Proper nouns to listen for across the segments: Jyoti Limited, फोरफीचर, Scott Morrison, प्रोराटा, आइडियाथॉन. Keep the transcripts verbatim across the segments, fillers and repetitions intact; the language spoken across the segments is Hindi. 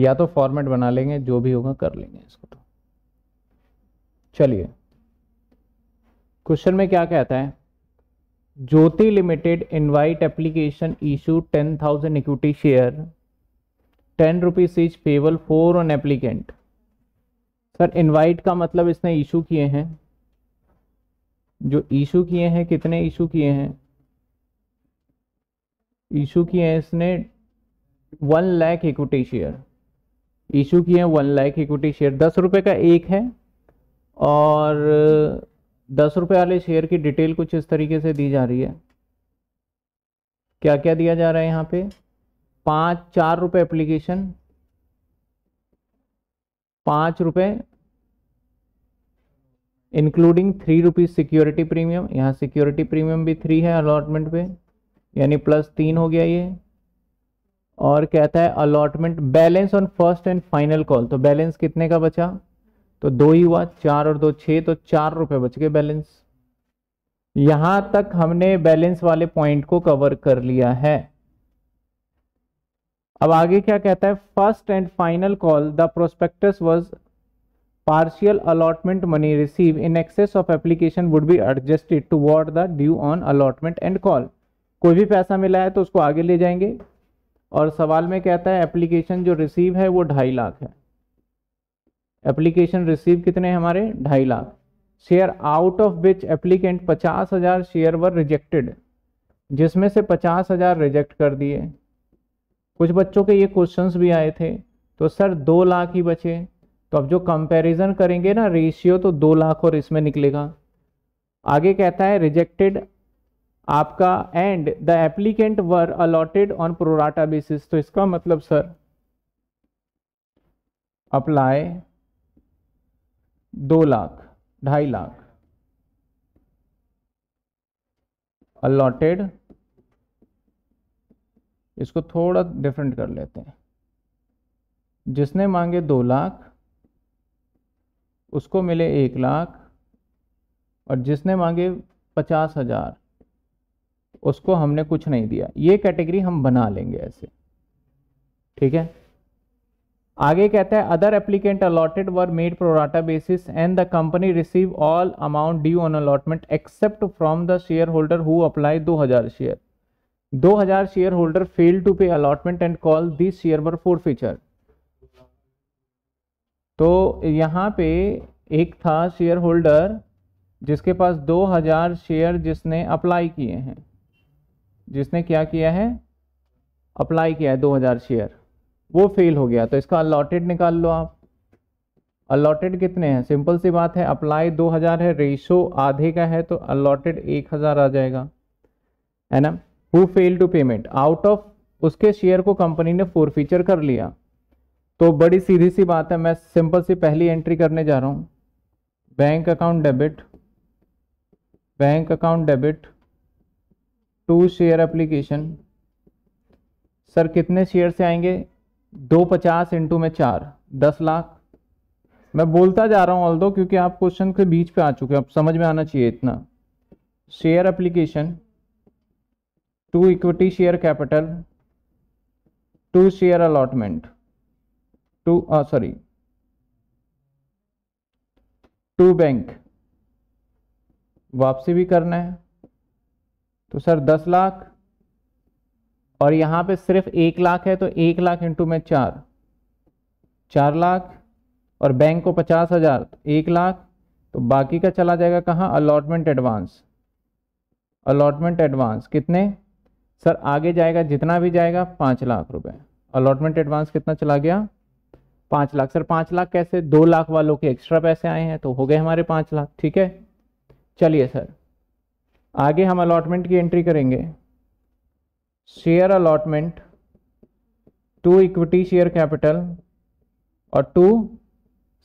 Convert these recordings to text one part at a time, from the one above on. या तो फॉर्मेट बना लेंगे, जो भी होगा कर लेंगे इसको तो। चलिए क्वेश्चन में क्या कहता है, Jyoti limited invite application issue ten thousand equity share, ten rupees is payable four on applicant. Sir invite का मतलब इसने इशू किए हैं, जो इशू किए हैं कितने इशू किए हैं, इशू किए हैं इसने one lakh equity share, issue किए हैं वन लाख इक्विटी शेयर। दस रुपये का एक है और दस रुपये वाले शेयर की डिटेल कुछ इस तरीके से दी जा रही है। क्या क्या दिया जा रहा है यहाँ पे, पाँच चार रुपये एप्लीकेशन, पाँच रुपये including three rupees security premium, यहाँ सिक्योरिटी प्रीमियम भी थ्री है अलॉटमेंट पे, यानी प्लस तीन हो गया ये। और कहता है allotment balance on first and final call, तो बैलेंस कितने का बचा, तो दो ही हुआ, चार और दो छः, तो चार रुपये बच गए बैलेंस। यहाँ तक हमने बैलेंस वाले पॉइंट को कवर कर लिया है। अब आगे क्या कहता है, first and final call the prospectus was partial allotment money receive in excess of application would be adjusted toward the due on allotment and call. कोई भी पैसा मिला है तो उसको आगे ले जाएंगे। और सवाल में कहता है एप्लीकेशन जो रिसीव है वो ढाई लाख है, एप्लीकेशन रिसीव कितने हमारे ढाई lakh share, out of which applicant पचास हजार शेयर वर रिजेक्टेड, जिसमें से पचास हजार रिजेक्ट कर दिए। कुछ बच्चों के ये क्वेश्चंस भी आए थे, तो सर दो लाख ही बचे, तो अब जो कंपैरिजन करेंगे ना रेशियो, तो दो लाख और इसमें निकलेगा। आगे कहता है रिजेक्टेड आपका and the applicant were allotted on प्रोराटा basis, तो इसका मतलब सर अप्लाई दो लाख, ढाई लाख अलॉटेड, इसको थोड़ा डिफरेंट कर लेते हैं, जिसने मांगे दो लाख उसको मिले एक लाख, और जिसने मांगे पचास हजार उसको हमने कुछ नहीं दिया। ये कैटेगरी हम बना लेंगे ऐसे, ठीक है। आगे कहता है other applicant allotted were made प्रोराटा basis and the company receive all amount due on allotment except from the share holder who apply दो हज़ार शेयर, दो हज़ार share holder fail to pay allotment and call, this share were forfeiture. तो यहाँ पे एक था शेयर होल्डर जिसके पास दो हज़ार शेयर जिसने अप्लाई किए हैं, जिसने क्या किया है अप्लाई किया है दो हज़ार शेयर, वो फेल हो गया, तो इसका अलॉटेड निकाल लो आप। अलॉटेड कितने हैं, सिंपल सी बात है, अप्लाई दो हज़ार है, रेशो आधे का है, तो अलॉटेड एक हज़ार आ जाएगा, है ना। Who fail to payment, out of उसके शेयर को कंपनी ने फोरफीचर कर लिया। तो बड़ी सीधी सी बात है, मैं सिंपल सी पहली एंट्री करने जा रहा हूँ, bank account debit, bank account debit to share application. Sir कितने शेयर से आएंगे, दो पचास इंटू में चार, दस लाख। मैं बोलता जा रहा हूँ ऑल दो, क्योंकि आप क्वेश्चन के बीच पे आ चुके हैं, आप समझ में आना चाहिए इतना। Share application to equity share capital to share allotment to sorry to bank, वापसी भी करना है, तो सर दस लाख, और यहाँ पे सिर्फ एक लाख है, तो एक लाख इंटू में चार, चार लाख, और बैंक को पचास हजार, एक लाख, तो बाकी का चला जाएगा कहाँ, अलॉटमेंट एडवांस, अलॉटमेंट एडवांस कितने सर, आगे जाएगा जितना भी जाएगा पाँच लाख रुपए। अलॉटमेंट एडवांस कितना चला गया, पाँच लाख। सर पाँच लाख कैसे, दो लाख वालों के एक्स्ट्रा पैसे आए हैं, तो हो गए हमारे पाँच लाख, ठीक है। चलिए सर आगे हम अलॉटमेंट की एंट्री करेंगे, share allotment to equity share capital और टू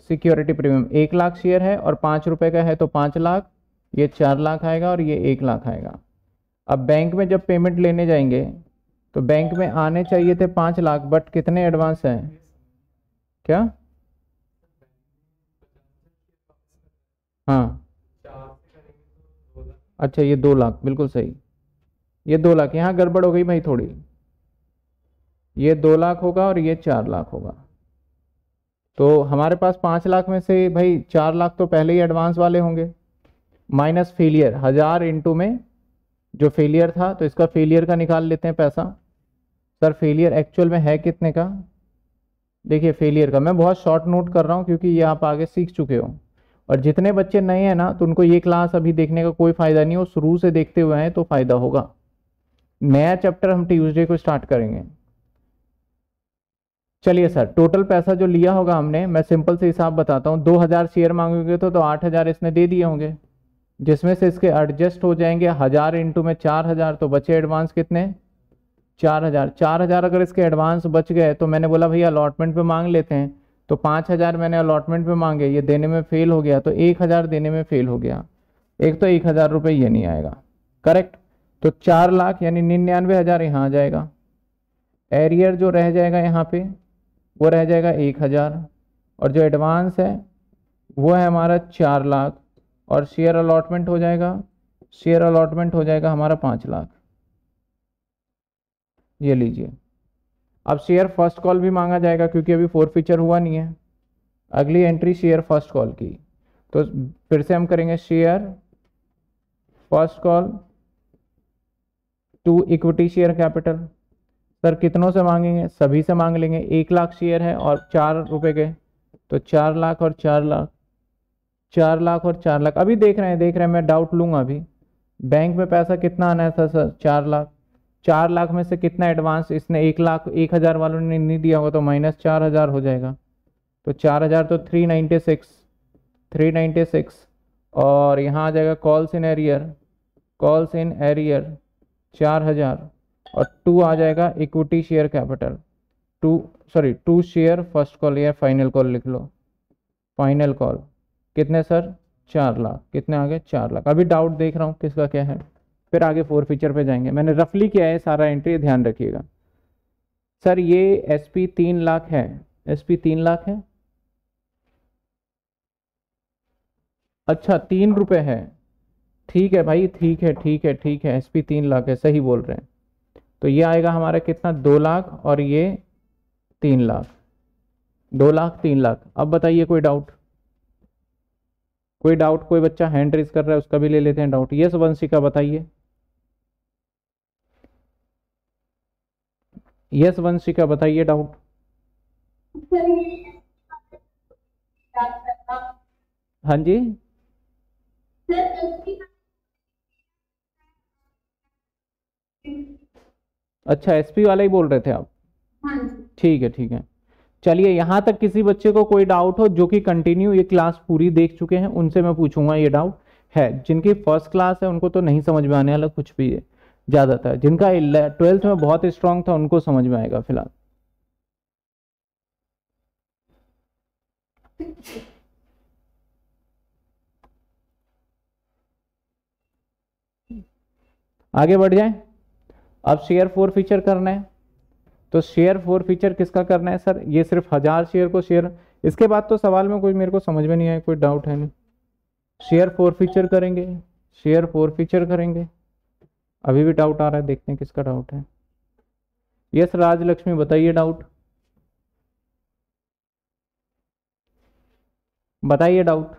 सिक्योरिटी प्रीमियम, एक लाख शेयर है और पाँच रुपये का है, तो पाँच लाख, ये चार लाख आएगा और ये एक लाख आएगा। अब बैंक में जब पेमेंट लेने जाएंगे तो बैंक में आने चाहिए थे पाँच लाख, बट कितने एडवांस हैं, क्या हाँ अच्छा ये दो लाख, बिल्कुल सही, ये दो लाख, यहाँ गड़बड़ हो गई भाई थोड़ी, ये दो लाख होगा और ये चार लाख होगा, तो हमारे पास पाँच लाख में से भाई चार लाख तो पहले ही एडवांस वाले होंगे, माइनस फेलियर हज़ार इंटू में जो फेलियर था, तो इसका फेलियर का निकाल लेते हैं पैसा। सर फेलियर एक्चुअल में है कितने का, देखिए फेलियर का मैं बहुत शॉर्ट नोट कर रहा हूँ क्योंकि ये आप आगे सीख चुके हो, और जितने बच्चे नए हैं ना तो उनको ये क्लास अभी देखने का कोई फ़ायदा नहीं हो, शुरू से देखते हुए हैं तो फ़ायदा होगा। नया चैप्टर हम ट्यूसडे को स्टार्ट करेंगे। चलिए सर टोटल पैसा जो लिया होगा हमने, मैं सिंपल से हिसाब बताता हूँ, दो हज़ार शेयर मांगोगे तो, तो आठ हज़ार इसने दे दिए होंगे, जिसमें से इसके एडजस्ट हो जाएंगे हज़ार इंटू में चार हज़ार, तो बचे एडवांस कितने चार हज़ार। चार हज़ार अगर इसके एडवांस बच गए तो मैंने बोला भैया अलॉटमेंट पे मांग लेते हैं, तो पाँच हज़ार मैंने अलॉटमेंट पे मांगे, ये देने में फेल हो गया तो एक हज़ार देने में फेल हो गया, एक तो एक हज़ार रुपये ये नहीं आएगा, करेक्ट। तो चार लाख यानी निन्यानवे हज़ार यहाँ आ जाएगा, एरियर जो रह जाएगा यहाँ पर वो रह जाएगा एक हज़ार, और जो एडवांस है वो है हमारा चार लाख, और शेयर अलॉटमेंट हो जाएगा, शेयर अलॉटमेंट हो जाएगा हमारा पाँच लाख, ये लीजिए। अब शेयर फर्स्ट कॉल भी मांगा जाएगा क्योंकि अभी फोर फीचर हुआ नहीं है, अगली एंट्री शेयर फर्स्ट कॉल की, तो फिर से हम करेंगे share first call to equity share capital. Sir कितनों से मांगेंगे, सभी से मांग लेंगे, एक लाख शेयर है और चार रुपए के, तो चार लाख और चार लाख चार लाख और चार लाख अभी देख रहे हैं देख रहे हैं मैं डाउट लूँगा अभी। बैंक में पैसा कितना आना है सर, सर चार लाख चार लाख में से कितना एडवांस, इसने एक लाख एक हज़ार वालों ने नहीं दिया होगा तो माइनस चार हज़ार हो जाएगा, तो चार हज़ार तो three ninety six three ninety six और यहाँ आ जाएगा calls in arrear calls in arrear चार हज़ार और टू आ जाएगा equity share capital to sorry to share first call या फाइनल कॉल लिख लो, फाइनल कॉल कितने सर चार लाख कितने आ गए चार लाख। अभी डाउट देख रहा हूँ किसका क्या है, फिर आगे फोर फीचर पे जाएंगे। मैंने रफली किया है सारा एंट्री, ध्यान रखिएगा। सर ये एस पी तीन लाख है, एस पी तीन लाख है, अच्छा तीन रुपये है, ठीक है भाई ठीक है ठीक है ठीक है एस पी तीन लाख है, सही बोल रहे हैं। तो ये आएगा हमारा कितना दो लाख और ये तीन लाख, दो लाख तीन लाख। अब बताइए कोई डाउट कोई डाउट कोई बच्चा हैंड रेज कर रहा है उसका भी ले लेते हैं डाउट। यस वंशिका बताइए, यस वंशिका बताइए डाउट। हाँ जी अच्छा एसपी वाला ही बोल रहे थे आप, ठीक है ठीक है। चलिए यहाँ तक किसी बच्चे को कोई डाउट हो, जो कि कंटिन्यू ये क्लास पूरी देख चुके हैं उनसे मैं पूछूंगा ये डाउट है। जिनकी फर्स्ट क्लास है उनको तो नहीं समझ में आने वाला कुछ भी है ज़्यादातर, जिनका ट्वेल्थ में बहुत स्ट्रांग था उनको समझ में आएगा फिलहाल। आगे बढ़ जाए, अब शेयर फोर फीचर करना है, तो शेयर फोर फीचर किसका करना है सर, ये सिर्फ हज़ार शेयर को शेयर। इसके बाद तो सवाल में कोई मेरे को समझ में नहीं आया, कोई डाउट है नहीं। शेयर फोर फीचर करेंगे, शेयर फोर फीचर करेंगे। अभी भी डाउट आ रहा है, देखते हैं किसका डाउट है। यस राजलक्ष्मी बताइए डाउट, बताइए डाउट।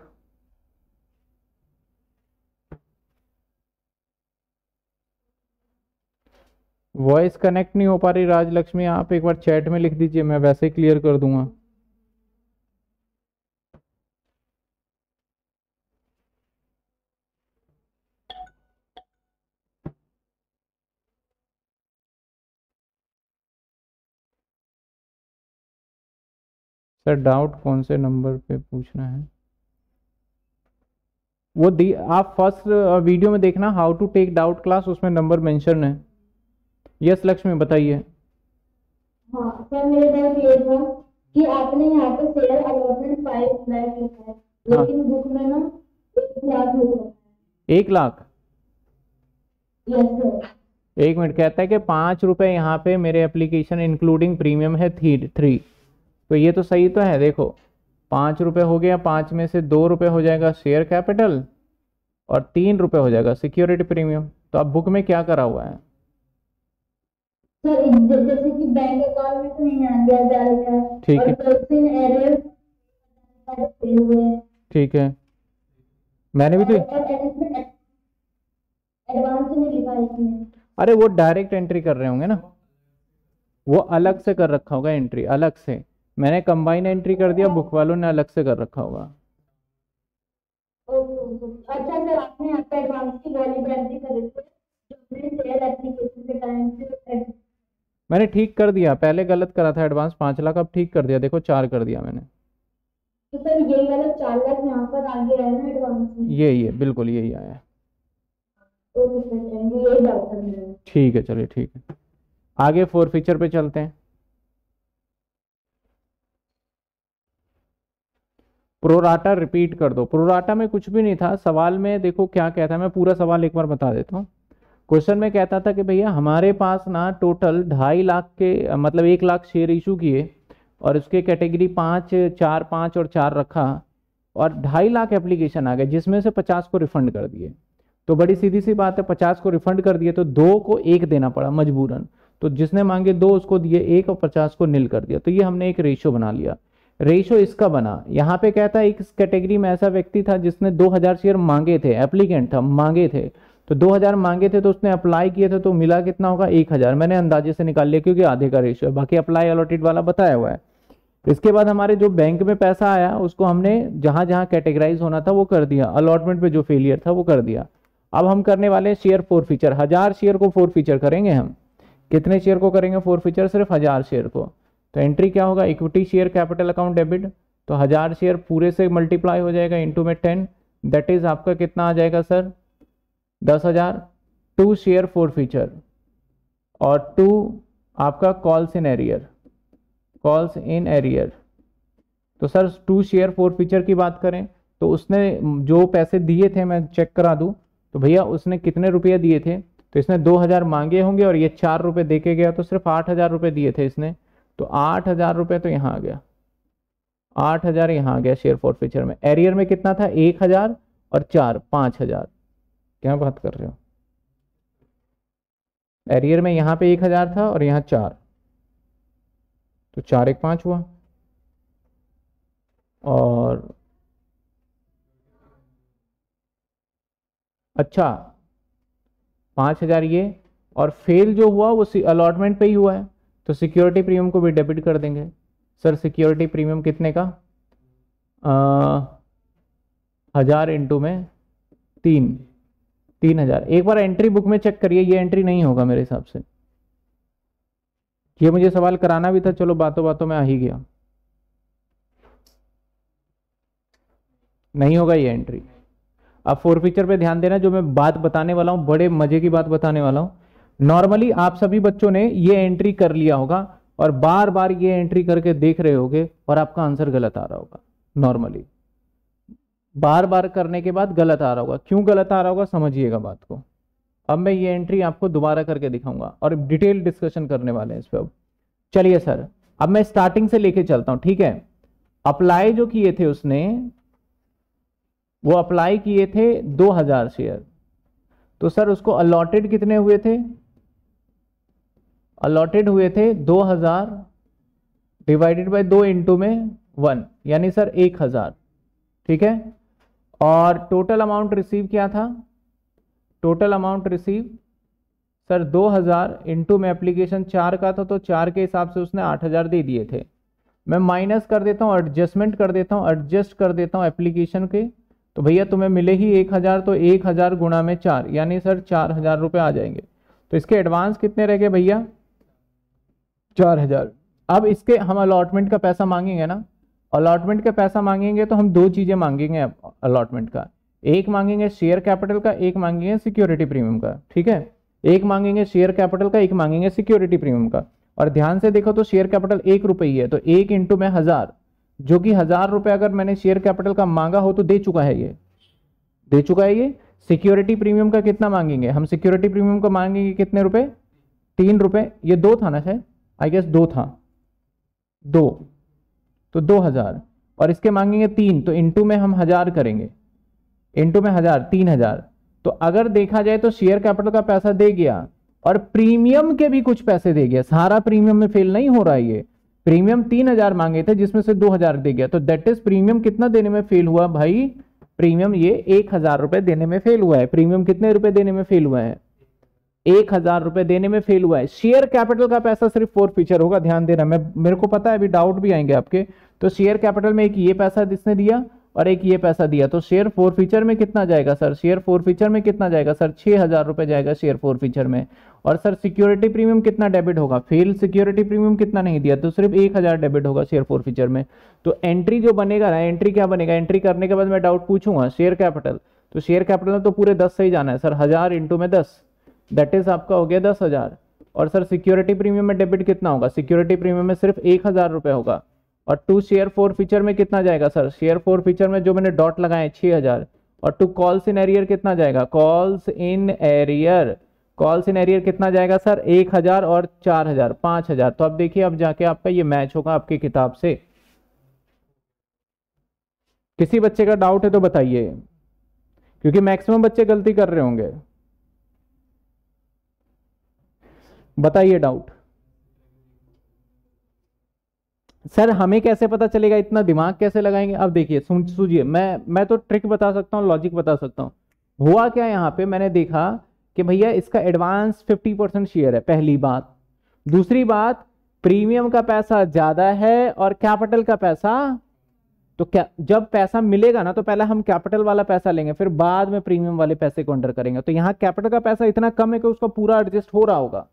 वॉइस कनेक्ट नहीं हो पा रही राजलक्ष्मी, आप एक बार चैट में लिख दीजिए, मैं वैसे ही क्लियर कर दूंगा। सर डाउट कौन से नंबर पे पूछना है वो दी, आप फर्स्ट वीडियो में देखना how to take doubt class, उसमें नंबर मेंशन है। यस लक्ष्मी बताइए। हाँ सर मेरे डाउट ये था कि आपने यहाँ पे शेयर अलॉटमेंट फाइव लाख लिखा है लेकिन बुक में ना एक लाख लिखा है। एक लाख? Yes sir. एक मिनट, कहता है कि पाँच रुपये यहाँ पे मेरे एप्लीकेशन इंक्लूडिंग प्रीमियम है थ्री थ्री, तो ये तो सही तो है। देखो पाँच रुपये हो गया, पाँच में से दो रुपये हो जाएगा शेयर कैपिटल और तीन रुपये हो जाएगा सिक्योरिटी प्रीमियम। तो अब बुक में क्या करा हुआ है सर, जैसे कि बैंक अकाउंट में तो निन्यानवे हज़ार लिखा है और कॉल्स इन एरियर ठीक है, मैंने भी तो एडवांस में लिखा है इसमें। अरे वो डायरेक्ट एंट्री कर रहे होंगे ना, वो अलग से कर रखा होगा एंट्री अलग से। मैंने कंबाइन एंट्री कर दिया, बुक वालों ने अलग से कर रखा होगा। अच्छा सर, आपने आपका एडवांस की वाली एंट्री कर दी जो सेल एप्लीकेशन के टाइम से। मैंने ठीक कर दिया, पहले गलत करा था एडवांस पाँच लाख, अब ठीक कर दिया, देखो चार कर दिया मैंने। तो सर ये गलत चार लाख यहाँ पर आगे आया ना एडवांस में, ये ये बिल्कुल यही आया। ओके सर, यही डाउट था। ठीक है, चलिए ठीक है, आगे फोर फीचर पे चलते हैं। प्रोराटा रिपीट कर दो। प्रोराटा में कुछ भी नहीं था सवाल में, देखो क्या कहता है, मैं पूरा सवाल एक बार बता देता हूँ। क्वेश्चन में कहता था कि भैया हमारे पास ना टोटल ढाई लाख के मतलब एक लाख शेयर इशू किए और उसके कैटेगरी पाँच, चार, पाँच और चार रखा और ढाई लाख एप्लीकेशन आ गए जिसमें से पचास को रिफंड कर दिए। तो बड़ी सीधी सी बात है, पचास को रिफंड कर दिए तो दो को एक देना पड़ा मजबूरन, तो जिसने मांगे दो उसको दिए एक और पचास को नील कर दिया। तो ये हमने एक रेशो बना लिया। रेशो इसका बना, यहाँ पे कहता है इस कैटेगरी में ऐसा व्यक्ति था जिसने दो हज़ार शेयर मांगे थे, एप्लीकेंट था मांगे थे, तो दो हज़ार मांगे थे तो उसने अप्लाई किए थे तो मिला कितना होगा एक हज़ार। मैंने अंदाजे से निकाल लिया क्योंकि आधे का रेशो है, बाकी अप्लाई अलॉटेड वाला बताया हुआ है। इसके बाद हमारे जो बैंक में पैसा आया उसको हमने जहाँ जहाँ कैटेगराइज होना था वो कर दिया, अलॉटमेंट पे जो फेलियर था वो कर दिया। अब हम करने वाले शेयर फोर फीचर, हज़ार शेयर को फोर फीचर करेंगे हम। कितने शेयर को करेंगे फोर फीचर? सिर्फ हज़ार शेयर को। तो एंट्री क्या होगा, equity share capital account debit, तो हज़ार शेयर पूरे से मल्टीप्लाई हो जाएगा इंटू में टेन, दैट इज़ आपका कितना आ जाएगा सर दस हज़ार। टू शेयर फोर फीचर और टू आपका calls in arrear, calls in arrear. तो sir to share forfeiture की बात करें तो उसने जो पैसे दिए थे, मैं चेक करा दूँ तो भैया उसने कितने रुपये दिए थे, तो इसने दो हज़ार मांगे होंगे और ये चार रुपये दे के गया तो सिर्फ आठ हज़ार रुपये दिए थे इसने, तो आठ हज़ार रुपये तो यहाँ आ गया, आठ हज़ार यहाँ आ गया शेयर फॉरफीचर में। एरियर में कितना था, एक हज़ार और चार, पाँच हज़ार। क्या बात कर रहे हो, एरियर में यहाँ पे एक हज़ार था और यहाँ चार, तो चार एक पाँच हुआ और अच्छा पाँच हज़ार ये, और फेल जो हुआ वो अलॉटमेंट पे ही हुआ है तो सिक्योरिटी प्रीमियम को भी डेबिट कर देंगे। सर सिक्योरिटी प्रीमियम कितने का, हज़ार इंटू में तीन, तीन हज़ार। एक बार एंट्री बुक में चेक करिए, ये एंट्री नहीं होगा मेरे हिसाब से, ये मुझे सवाल कराना भी था, चलो बातों बातों में आ ही गया, नहीं होगा ये एंट्री। अब फोरफीचर पे ध्यान देना, जो मैं बात बताने वाला हूँ बड़े मजे की बात बताने वाला हूँ। नॉर्मली आप सभी बच्चों ने ये एंट्री कर लिया होगा और बार बार ये एंट्री करके देख रहे होगे और आपका आंसर गलत आ रहा होगा। नॉर्मली बार बार करने के बाद गलत आ रहा होगा, क्यों गलत आ रहा होगा समझिएगा बात को। अब मैं ये एंट्री आपको दोबारा करके दिखाऊंगा और डिटेल डिस्कशन करने वाले हैं इस पर। अब चलिए सर, अब मैं स्टार्टिंग से लेके चलता हूँ, ठीक है। अप्लाई जो किए थे उसने, वो अप्लाई किए थे दो हजार शेयर, तो सर उसको अलॉटेड कितने हुए थे, अलॉटेड हुए थे दो हज़ार डिवाइडेड बाय दो इंटू में वन, यानी सर एक हज़ार, ठीक है। और टोटल अमाउंट रिसीव क्या था, टोटल अमाउंट रिसीव सर दो हज़ार इंटू में एप्लीकेशन चार का था तो चार के हिसाब से उसने आठ हज़ार दे दिए थे। मैं माइनस कर देता हूँ, एडजस्टमेंट कर देता हूँ, एडजस्ट कर देता हूँ एप्लीकेशन के, तो भैया तुम्हें मिले ही एक हज़ार, तो एक हज़ार गुणा में चार, यानी सर चार हज़ार रुपये आ जाएंगे। तो इसके एडवांस कितने रह गए भैया, चार हज़ार। अब इसके हम अलॉटमेंट का पैसा मांगेंगे ना, अलॉटमेंट का पैसा मांगेंगे तो हम दो चीज़ें मांगेंगे अलॉटमेंट का, एक मांगेंगे शेयर कैपिटल का, एक मांगेंगे सिक्योरिटी प्रीमियम का, ठीक है। एक मांगेंगे शेयर कैपिटल का, एक मांगेंगे सिक्योरिटी प्रीमियम का। और ध्यान से देखो तो शेयर कैपिटल एक रुपये ही है, तो एक इंटू में हज़ार, जो कि हज़ार रुपये अगर मैंने शेयर कैपिटल का मांगा हो तो दे चुका है, ये दे चुका है ये। सिक्योरिटी प्रीमियम का कितना मांगेंगे हम, सिक्योरिटी प्रीमियम का मांगेंगे कितने रुपए, तीन रुपये, ये दो था ना शायद, आई गेस दो था, दो, तो दो हज़ार और इसके मांगेंगे तीन, तो इंटू में हम हज़ार करेंगे, इंटू में हज़ार, तीन हज़ार। तो अगर देखा जाए तो शेयर कैपिटल का पैसा दे गया और प्रीमियम के भी कुछ पैसे दे गया, सारा प्रीमियम में फेल नहीं हो रहा है ये, प्रीमियम तीन हजार मांगे थे जिसमें से दो हजार दे गया, तो दैट इज प्रीमियम कितना देने में फेल हुआ भाई, प्रीमियम ये एक हजार रुपए देने में फेल हुआ है। प्रीमियम कितने रुपए देने में फेल हुआ है, एक हजार रुपए देने में फेल हुआ है। शेयर कैपिटल का पैसा सिर्फ फोर फीचर होगा, ध्यान देना, मैं मेरे को पता है अभी डाउट भी आएंगे आपके। तो शेयर कैपिटल में एक ये पैसा जिसने दिया और एक ये पैसा दिया, तो शेयर फोर फीचर में कितना जाएगा सर, शेयर फोर फीचर में कितना जाएगा सर, छह हजार रुपए जाएगा शेयर फोर फीचर में। और सर सिक्योरिटी प्रीमियम कितना डेबिट होगा, फेल सिक्योरिटी प्रीमियम कितना नहीं दिया तो सिर्फ एक हजार डेबिट होगा शेयर फोर फीचर में। तो एंट्री जो बनेगा ना, एंट्री क्या बनेगा, एंट्री करने के बाद मैं डाउट पूछूंगा शेयर कैपिटल, तो शेयर कैपिटल में तो पूरे दस से ही जाना है सर, हजार इंटू में दस, दैट इज आपका हो गया दस हजार। और सर सिक्योरिटी प्रीमियम में डेबिट कितना होगा, सिक्योरिटी प्रीमियम में सिर्फ एक हजार रुपये होगा। और टू शेयर फोर फीचर में कितना जाएगा सर, शेयर फोर फीचर में जो मैंने डॉट लगाए छः हज़ार। और टू कॉल्स इन एरियर कितना जाएगा, calls in arrear, calls in arrear कितना जाएगा सर, एक हज़ार और चार हज़ार पाँच हज़ार। तो अब देखिए अब जाके आपका ये मैच होगा आपकी किताब से। किसी बच्चे का डाउट है तो बताइए, क्योंकि मैक्सिमम बच्चे गलती कर रहे होंगे। बताइए डाउट। सर हमें कैसे पता चलेगा, इतना दिमाग कैसे लगाएंगे। अब देखिए सूझिए, मैं मैं तो ट्रिक बता सकता हूँ, लॉजिक बता सकता हूँ। हुआ क्या यहाँ पे, मैंने देखा कि भैया इसका एडवांस फिफ्टी परसेंट शेयर है, पहली बात। दूसरी बात, प्रीमियम का पैसा ज़्यादा है और कैपिटल का पैसा, तो क्या जब पैसा मिलेगा ना तो पहले हम कैपिटल वाला पैसा लेंगे, फिर बाद में प्रीमियम वाले पैसे को अंडर करेंगे। तो यहाँ कैपिटल का पैसा इतना कम है कि उसका पूरा एडजस्ट हो रहा होगा,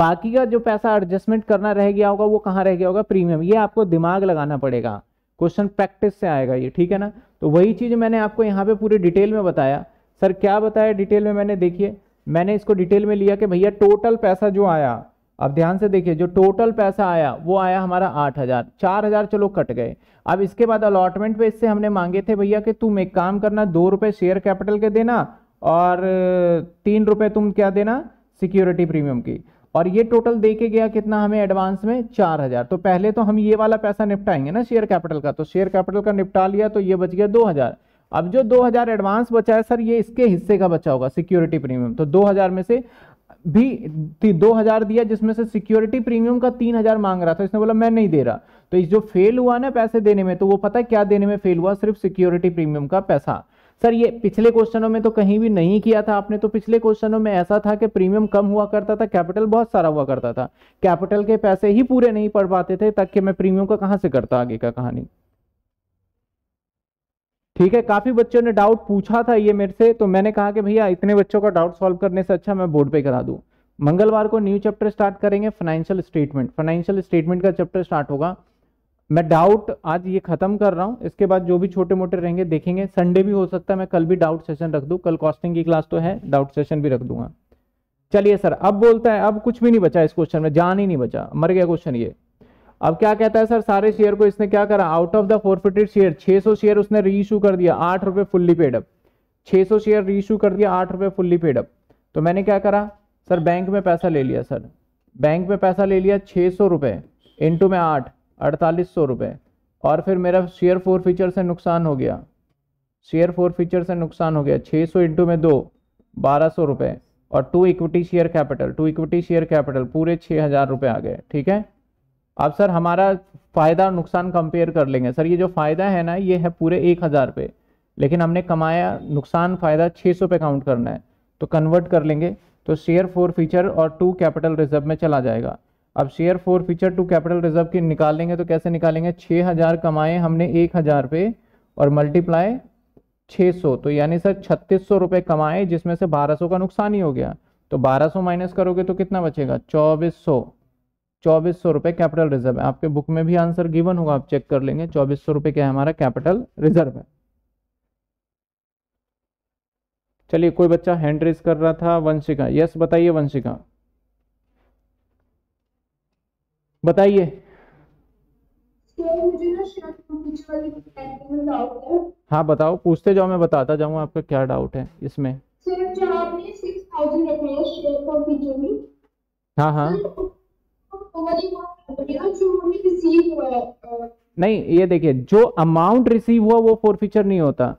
बाकी का जो पैसा एडजस्टमेंट करना रह गया होगा वो कहाँ रह गया होगा, प्रीमियम। ये आपको दिमाग लगाना पड़ेगा, क्वेश्चन प्रैक्टिस से आएगा ये, ठीक है ना। तो वही चीज़ मैंने आपको यहाँ पे पूरी डिटेल में बताया। सर क्या बताया डिटेल में मैंने, देखिए मैंने इसको डिटेल में लिया कि भैया टोटल पैसा जो आया, अब ध्यान से देखिए, जो टोटल पैसा आया वो आया हमारा आठ हज़ार, चार हज़ार चलो कट गए। अब इसके बाद अलॉटमेंट पे इससे हमने मांगे थे भैया कि तुम एक काम करना, दो रुपये शेयर कैपिटल के देना और तीन रुपये तुम क्या देना, सिक्योरिटी प्रीमियम की। और ये टोटल दे के गया कितना हमें एडवांस में, चार हज़ार। तो पहले तो हम ये वाला पैसा निपटाएंगे ना शेयर कैपिटल का, तो शेयर कैपिटल का निपटा लिया, तो ये बच गया दो हज़ार। अब जो दो हज़ार एडवांस बचा है सर, ये इसके हिस्से का बचा होगा सिक्योरिटी प्रीमियम। तो दो हज़ार में से भी दो हज़ार दिया, जिसमें से सिक्योरिटी प्रीमियम का तीन हज़ार मांग रहा था, इसने बोला मैं नहीं दे रहा। तो इस जो फेल हुआ ना पैसे देने में, तो वो पता है क्या देने में फेल हुआ, सिर्फ सिक्योरिटी प्रीमियम का पैसा। सर ये पिछले क्वेश्चनों में तो कहीं भी नहीं किया था आपने, तो पिछले क्वेश्चनों में ऐसा था कि प्रीमियम कम हुआ करता था, कैपिटल बहुत सारा हुआ करता था, कैपिटल के पैसे ही पूरे नहीं पड़ पाते थे, तब कि मैं प्रीमियम का कहां से करता आगे का कहानी। ठीक है, काफी बच्चों ने डाउट पूछा था ये मेरे से, तो मैंने कहा कि भैया इतने बच्चों का डाउट सॉल्व करने से अच्छा मैं बोर्ड पे करा दूं। मंगलवार को न्यू चैप्टर स्टार्ट करेंगे, फाइनेंशियल स्टेटमेंट, फाइनेंशियल स्टेटमेंट का चैप्टर स्टार्ट होगा। मैं डाउट आज ये खत्म कर रहा हूँ, इसके बाद जो भी छोटे मोटे रहेंगे देखेंगे। संडे भी हो सकता है मैं कल भी डाउट सेशन रख दूँ, कल कॉस्टिंग की क्लास तो है, डाउट सेशन भी रख दूंगा। चलिए सर, अब बोलता है अब कुछ भी नहीं बचा इस क्वेश्चन में, जान ही नहीं बचा, मर गया क्वेश्चन ये। अब क्या कहता है सर, सारे शेयर को इसने क्या करा, out of the forfeited share छः सौ शेयर उसने री इशू कर दिया, आठ रुपये फुल्ली पेडअप, छः सौ शेयर री इशू कर दिया, आठ रुपये फुल्ली पेडअप। तो मैंने क्या करा सर, बैंक में पैसा ले लिया, सर बैंक में पैसा ले लिया छः सौ रुपये इंटू में आठ, अड़तालीस सौ रुपये। और फिर मेरा शेयर फोर फीचर से नुकसान हो गया, शेयर फोर फीचर से नुकसान हो गया, छः सौ इंटू में दो, बारह सौ रुपये। और to equity share capital, to equity share capital पूरे छः हज़ार रुपये आ गए। ठीक है, अब सर हमारा फ़ायदा और नुकसान कंपेयर कर लेंगे। सर ये जो फ़ायदा है ना ये है पूरे एक हज़ार पे, लेकिन हमने कमाया नुकसान फ़ायदा छः सौ पे काउंट करना है, तो कन्वर्ट कर लेंगे। तो शेयर फोर फीचर और टू कैपिटल रिजर्व में चला जाएगा। अब share forfeiture to capital reserve की निकालेंगे तो कैसे निकालेंगे, छः हज़ार कमाए हमने एक हज़ार पे और मल्टीप्लाई छः सौ, तो यानी सर छत्तीस सौ रुपये कमाए, जिसमें से बारह सौ का नुकसान ही हो गया। तो बारह सौ माइनस करोगे तो कितना बचेगा, चौबीस सौ, चौबीस सौ रुपये कैपिटल रिजर्व है। आपके बुक में भी आंसर गिवन होगा, आप चेक कर लेंगे। चौबीस सौ रुपये क्या है हमारा कैपिटल रिजर्व है। चलिए, कोई बच्चा हैंड रेज कर रहा था, वंशिका, यस बताइए वंशिका, बताइए। हाँ बताओ, पूछते जाओ, मैं बताता जाऊँ आपका क्या डाउट है इसमें। हाँ हाँ नहीं, ये देखिए जो अमाउंट रिसीव हुआ वो फोरफीचर नहीं होता,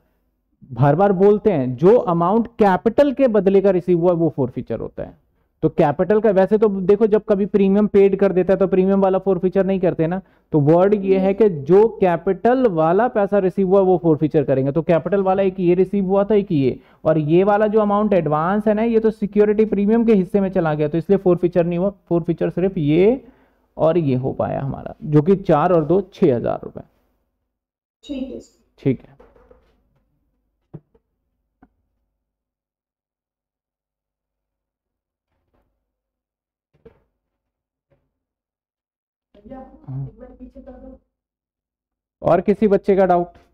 बार बार बोलते हैं। जो अमाउंट कैपिटल के बदले का रिसीव हुआ वो फोरफीचर होता है। तो कैपिटल का वैसे तो देखो जब कभी प्रीमियम पेड कर देता है तो प्रीमियम वाला फोरफीचर नहीं करते ना, तो वर्ड ये है कि जो कैपिटल वाला पैसा रिसीव हुआ वो फोरफीचर करेंगे। तो कैपिटल वाला एक ये रिसीव हुआ था, एक ये, और ये वाला जो अमाउंट एडवांस है ना ये तो सिक्योरिटी प्रीमियम के हिस्से में चला गया, तो इसलिए फोरफीचर नहीं हुआ। फोरफीचर सिर्फ ये और ये हो पाया हमारा, जो कि चार और दो छह हजार रुपए। ठीक है, ठीक है। और किसी बच्चे का डाउट?